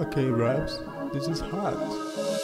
Okay, Raffz, this is hot.